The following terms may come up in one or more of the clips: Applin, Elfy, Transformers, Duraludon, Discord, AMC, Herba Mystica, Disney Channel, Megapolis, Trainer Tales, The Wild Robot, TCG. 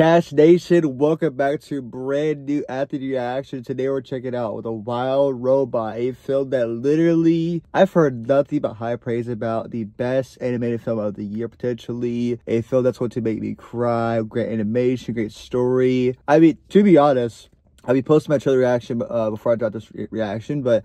Cash Nation, welcome back to brand new After the Reaction. Today we're checking out The Wild Robot, a film that literally I've heard nothing but high praise about. The best animated film of the year, potentially. A film that's going to make me cry. Great animation, great story. I mean, to be honest, I'll be posting my trailer reaction before I drop this reaction, but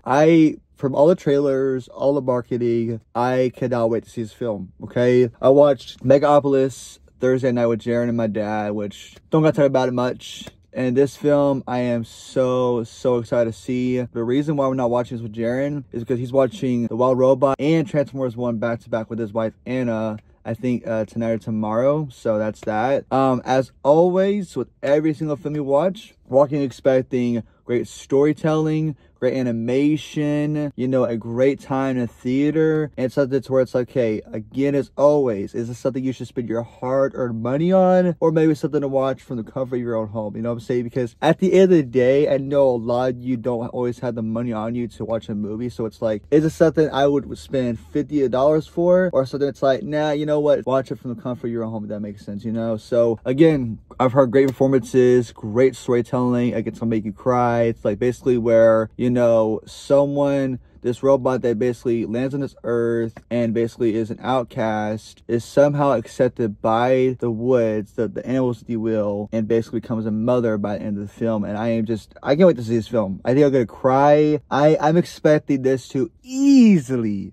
from all the trailers, all the marketing, I cannot wait to see this film, okay? I watched Megapolis Thursday night with Jaren and my dad, which don't got to talk about it much. And this film, I am so excited to see. The reason why we're not watching this with Jaren is because he's watching The Wild Robot and Transformers 1 back-to-back with his wife, Anna, I think tonight or tomorrow. So that's that. As always, with every single film you watch, walking expecting great storytelling, great animation, you know, a great time in theater, and something to where it's like, hey, again, as always, is this something you should spend your hard-earned money on, or maybe something to watch from the comfort of your own home? You know what I'm saying? Because at the end of the day, I know a lot of you don't always have the money on you to watch a movie, so it's like, is this something I would spend $50 for, or something it's like, nah, you know what, watch it from the comfort of your own home, if that makes sense, you know? So again, I've heard great performances, great storytelling. Like, it's gonna make you cry. It's like basically where, you know, this robot that basically lands on this earth and basically is an outcast is somehow accepted by the woods, the animals, if you will, and basically becomes a mother by the end of the film. And I can't wait to see this film. I think I'm gonna cry. I'm expecting this to easily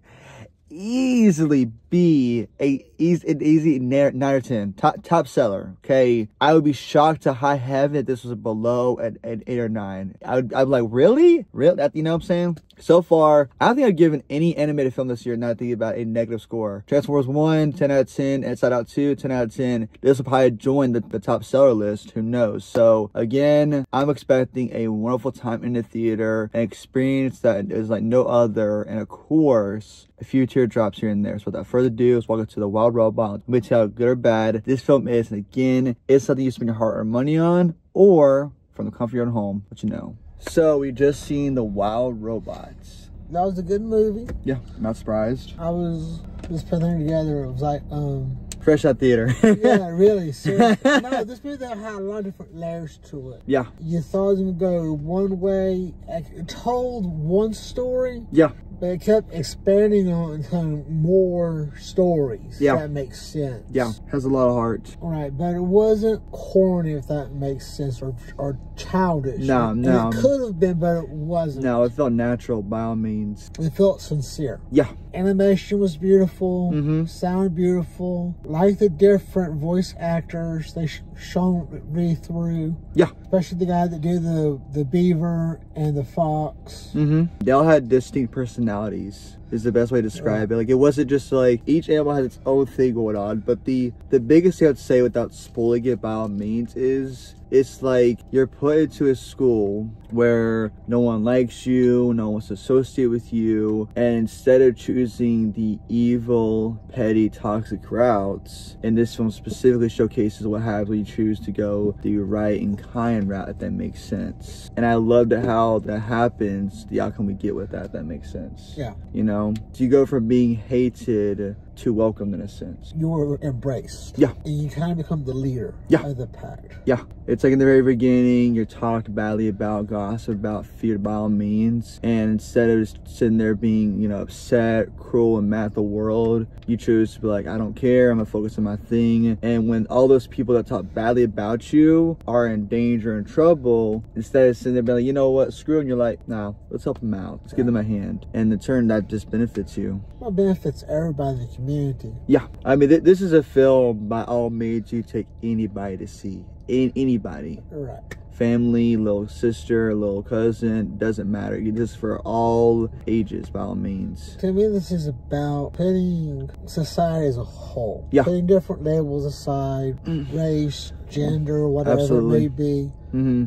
be an easy 9 or 10 top seller, okay? I would be shocked to high heaven if this was below an 8 or 9. I'd be like, really? That, you know what I'm saying? So far, I don't think I've given any animated film this year not thinking about a negative score. Transformers 1, 10 out of 10. Inside Out 2, 10 out of 10. This will probably join the top seller list. Who knows? So, again, I'm expecting a wonderful time in the theater, an experience that is like no other, and of course, a few teardrops here and there. So, without further ado, let's walk into The Wild Robot. Let me tell you how good or bad this film is. And again, it's something you spend your hard-earned money on, or from the comfort of your own home, but you know. So we just seen The Wild Robot. That was a good movie. Yeah, not surprised. I was just putting it together. It was like fresh out theater. Yeah, really. Seriously. No, this movie had a lot of different layers to it. Yeah. You thought it was going to go one way. It told one story. Yeah. But it kept expanding on kind of more stories. Yeah. If that makes sense. Yeah. Has a lot of heart. Right. But it wasn't corny, if that makes sense, or childish. No, no. And it could have been, but it wasn't. No, it felt natural by all means. It felt sincere. Yeah. Animation was beautiful. Mm-hmm. Sound beautiful. Like the different voice actors, they shone really through. Yeah. Especially the guy that did the beaver and the fox. Mm-hmm. They all had distinct personalities, is the best way to describe it. Like, it wasn't just like each animal has its own thing going on, but the biggest thing I'd say, without spoiling it by all means, is it's like you're put into a school where no one likes you, no one wants to associate with you, and instead of choosing the evil, petty, toxic routes, and this film specifically showcases what happens when you choose to go the right and kind route, if that makes sense. And I love how that happens, the outcome we get with that, if that makes sense. Yeah. You know? So you go from being hated to welcome, in a sense. You were embraced. Yeah. And you kind of become the leader. Yeah. Of the pack. Yeah. It's like in the very beginning, you're talked badly about, gossiped about, feared by all means. And instead of just sitting there being, you know, upset, cruel, and mad at the world, you choose to be like, I don't care, I'm gonna focus on my thing. And when all those people that talk badly about you are in danger and trouble, instead of sitting there being like, you know what, screw them, you're like, nah, let's help them out. Let's give them a hand. And in turn, that just benefits you. Well, it benefits everybody in the community. Yeah, I mean, this is a film by all means you take anybody to see, anybody. Right. Family, little sister, little cousin, doesn't matter. You just for all ages, by all means. To me, this is about putting society as a whole. Yeah. Putting different labels aside, race, gender, whatever. Absolutely. It may be. Mm-hmm.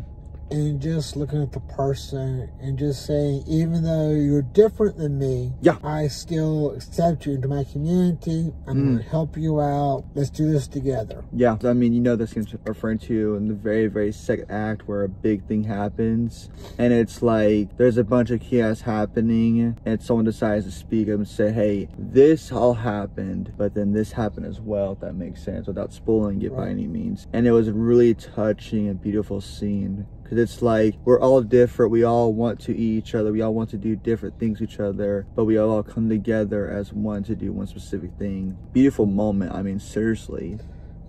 and just looking at the person and just saying, even though you're different than me, yeah, I still accept you into my community. I'm going to help you out. Let's do this together. Yeah, I mean, you know, this game's referring to in the very second act where a big thing happens, and it's like there's a bunch of chaos happening, and someone decides to speak up and say, hey, this all happened, but then this happened as well, if that makes sense, without spoiling it by any means. And it was a really touching and beautiful scene. Because it's like, we're all different, we all want to eat each other, we all want to do different things to each other, but we all come together as one to do one specific thing. Beautiful moment, I mean, seriously.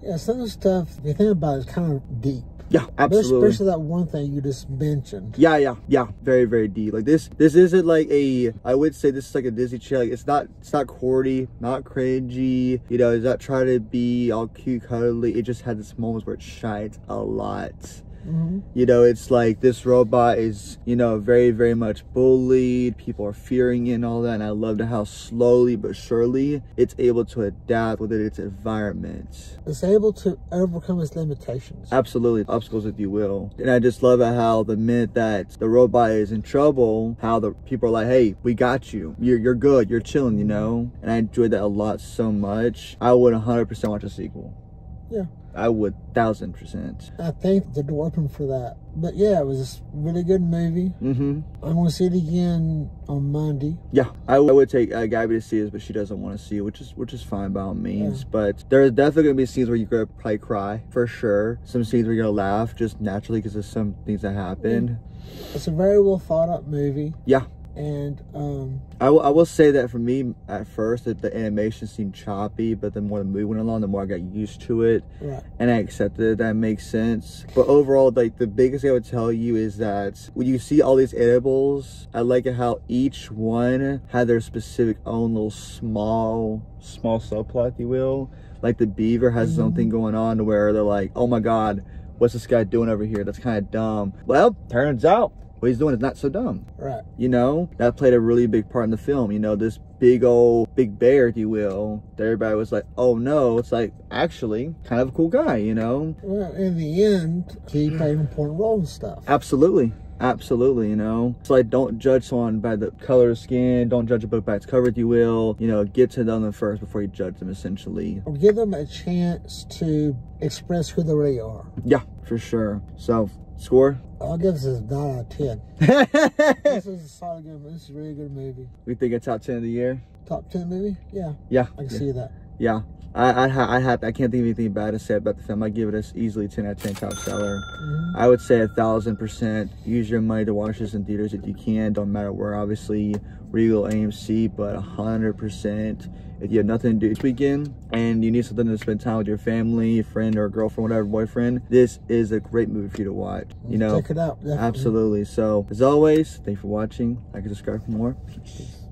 Yeah, some of the stuff, if you think about it, it's kind of deep. Yeah, absolutely. Especially that one thing you just mentioned. Yeah. Very deep. Like this isn't like a, I would say this is like a Disney Channel. Like it's not corny, not cringy. You know, it's not trying to be all cute, cuddly. It just had this moment where it shines a lot. You know, it's like this robot is, you know, very much bullied. People are fearing it and all that. And I loved how slowly but surely it's able to adapt within its environment. It's able to overcome its limitations. Absolutely. Obstacles, if you will. And I just love how the minute that the robot is in trouble, how the people are like, hey, we got you. You're good. You're chilling, you know? And I enjoyed that a lot so much. I would 100% watch a sequel. Yeah. I would 1000%. I think the door opened for that. But yeah, it was a really good movie. I'm going to see it again on Monday. Yeah, I would take Gabby to see it, but she doesn't want to see it, which is fine by all means. Yeah. But there's definitely going to be scenes where you're going to probably cry, for sure. Some scenes where you're going to laugh, just naturally, because there's some things that happened. It's a very well thought out movie. Yeah. And I will say that for me at first that the animation seemed choppy, but the more the movie went along, the more I got used to it, and I accepted it. That makes sense. But overall, like, the biggest thing I would tell you is that when you see all these animals, I like how each one had their specific own little small subplot, if you will. Like the beaver has his own thing going on, where they're like, oh my god, what's this guy doing over here? That's kind of dumb. Well, turns out what he's doing is not so dumb. Right. You know, that played a really big part in the film. You know, this big bear, if you will, that everybody was like, oh no, it's like, actually, kind of a cool guy, you know? Well, in the end, he played an important role and stuff. Absolutely, you know? It's like, don't judge someone by the color of skin, don't judge a book by its cover, if you will. You know, get to know them first before you judge them, essentially. Or give them a chance to express who they really are. Yeah, for sure. So, score? I'll give this a 9 out of 10. This is a solid good movie. This is a really good movie. We think a top 10 of the year? Top 10 movie? Yeah. Yeah. I can see that. Yeah. I can't think of anything bad to say about the film. I give it as easily 10 out of 10 top seller. I would say 1000%. Use your money to watch this in theaters if you can. Don't matter where, obviously. Regal, AMC, but 100%. If you have nothing to do this weekend and you need something to spend time with your family, friend, or girlfriend, whatever, boyfriend, this is a great movie for you to watch. You know, check it out. Definitely. Absolutely. So, as always, thanks for watching. Like and subscribe for more.